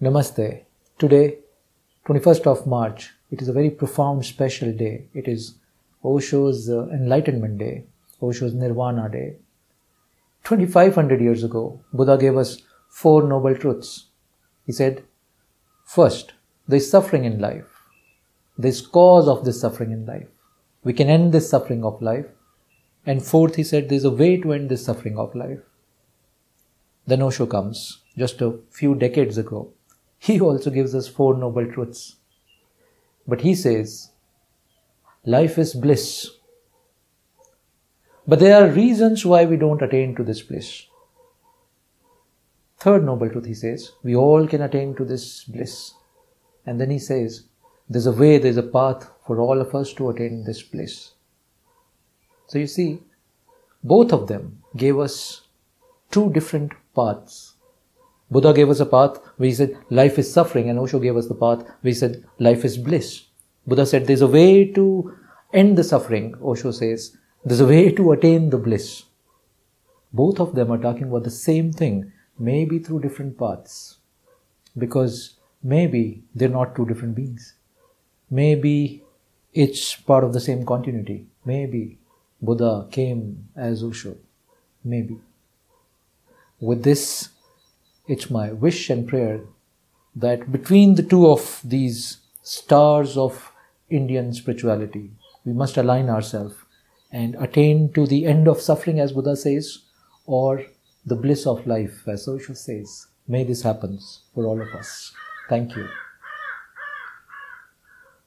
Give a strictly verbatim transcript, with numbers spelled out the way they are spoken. Namaste. Today, twenty-first of March, it is a very profound special day. It is Osho's uh, Enlightenment Day, Osho's Nirvana Day. twenty-five hundred years ago, Buddha gave us four noble truths. He said, first, there is suffering in life. There is cause of this suffering in life. We can end this suffering of life. And fourth, he said, there is a way to end this suffering of life. Then Osho comes, just a few decades ago. He also gives us four noble truths. But he says, life is bliss. But there are reasons why we don't attain to this bliss. Third noble truth, he says, we all can attain to this bliss. And then he says, there's a way, there's a path for all of us to attain this bliss. So you see, both of them gave us two different paths. Buddha gave us a path where he said life is suffering, and Osho gave us the path where he said life is bliss. Buddha said there's a way to end the suffering. Osho says there's a way to attain the bliss. Both of them are talking about the same thing, maybe through different paths, because maybe they're not two different beings. Maybe it's part of the same continuity. Maybe Buddha came as Osho. Maybe. With this, it's my wish and prayer that between the two of these stars of Indian spirituality, we must align ourselves and attain to the end of suffering, as Buddha says, or the bliss of life, as Osho says. May this happen for all of us. Thank you.